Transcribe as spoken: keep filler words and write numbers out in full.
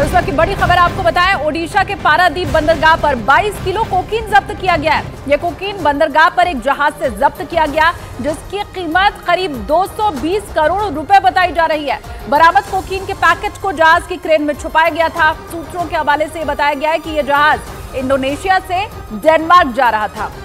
इस वक्त की बड़ी खबर आपको बताएं, ओडिशा के पारादीप बंदरगाह पर बाईस किलो कोकीन जब्त किया गया है। यह कोकीन बंदरगाह पर एक जहाज से जब्त किया गया, जिसकी कीमत करीब दो सौ बीस करोड़ रुपए बताई जा रही है। बरामद कोकीन के पैकेट को जहाज की क्रेन में छुपाया गया था। सूत्रों के हवाले से बताया गया है कि यह जहाज इंडोनेशिया से डेनमार्क जा रहा था।